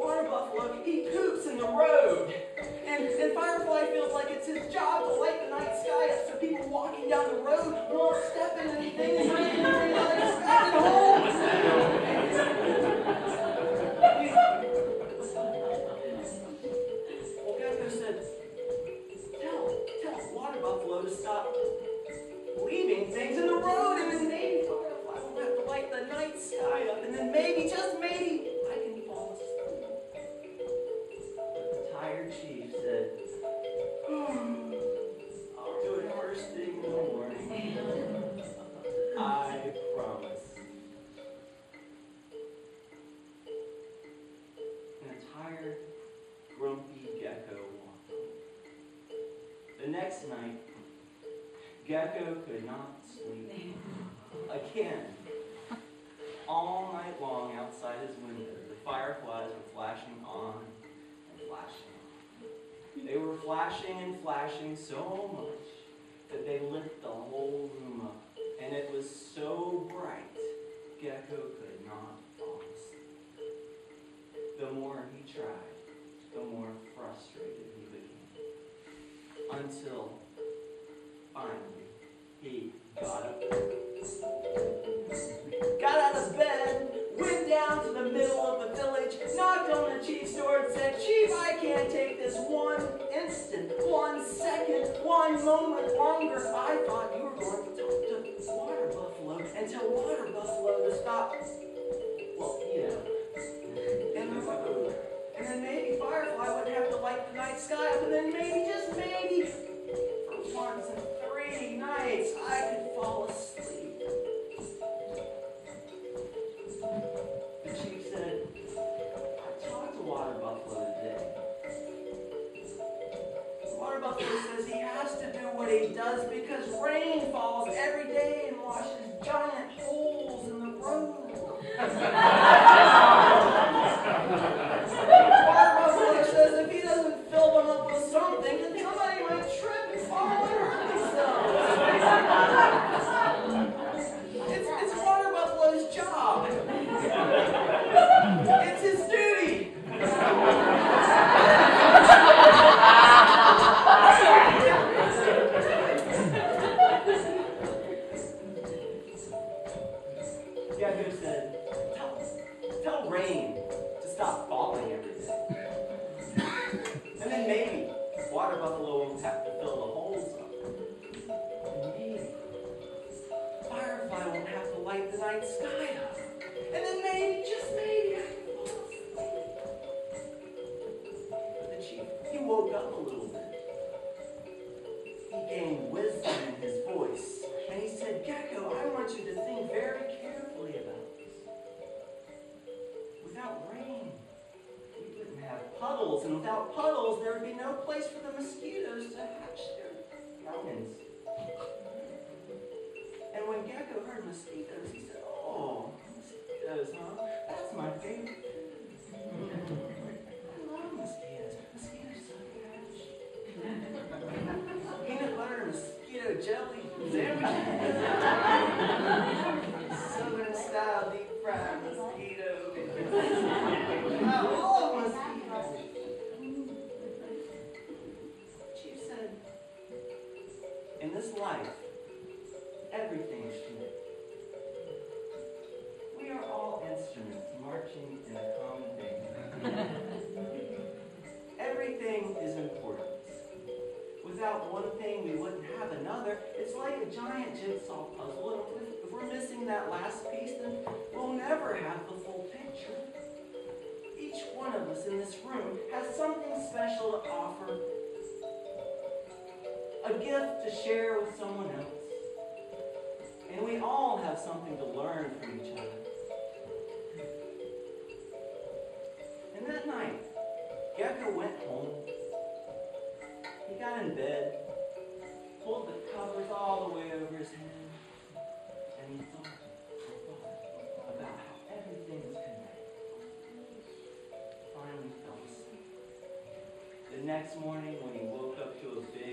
water buffalo eat poops in the road. And Firefly feels like it's his job to light the night sky up so people walking down the road won't step in anything and make them feel like sad holes. Well, Gecko said, tell water buffalo to stop leaving things in the road, and then maybe Firefly will have to light the night sky up, and then maybe, just maybe, I can fall asleep. The tired chief said, I'll do it first thing in the morning. I promise. And a tired, grumpy Gecko walked home. The next night, Gecko could not sleep. Again, all night long outside his window, the fireflies were flashing on and flashing. They were flashing and flashing so much that they lit the whole room up, and it was so bright Gecko could not fall asleep. The more he tried, the more frustrated he became, until finally, he got up, got out of bed, went down to the middle of the village, knocked on the chief's door and said, "Chief, I can't take this one instant, 1 second, 1 moment longer. I thought you were going to talk to Water Buffalo and tell Water Buffalo to stop." Well, you know, in the road. And then maybe Firefly wouldn't have to light the night sky up, and then maybe, just maybe, for once and 3 nights, I could fall asleep. The chief said, "I talked to Water Buffalo today. Water Buffalo says he has to do what he does because rain falls every day and washes giant holes in the road." Gecko said, tell rain to stop falling every day. And then maybe Water Buffalo won't have to fill the holes up. And maybe Firefly won't have to light the night sky up. And then maybe, just maybe, I can fall asleep. But the chief, he woke up a little bit. He gained wisdom in his voice. And he said, "Gecko, I want you to think very carefully about this. Without rain, we wouldn't have puddles, and without puddles, there would be no place for the mosquitoes to hatch their youngins." And when Gecko heard mosquitoes, he said, "Oh, mosquitoes, huh? That's my favorite food. I love mosquitoes. Mosquitoes so fresh. Peanut butter and mosquito jelly. Southern style deep fried mosquitoes. I love mosquitoes." Chief said, "In this life, everything's connected. We are all instruments marching in a common vein. Everything is important. Without one thing, we wouldn't have another. It's like a giant jigsaw puzzle, and if we're missing that last piece, then we'll never have the full picture. Each one of us in this room has something special to offer, a gift to share with someone else, and we all have something to learn from each other." And that night, Gecko went home. He got in bed, pulled the covers all the way over his head, and he thought about how everything was connected. Finally fell asleep. The next morning, when he woke up to a big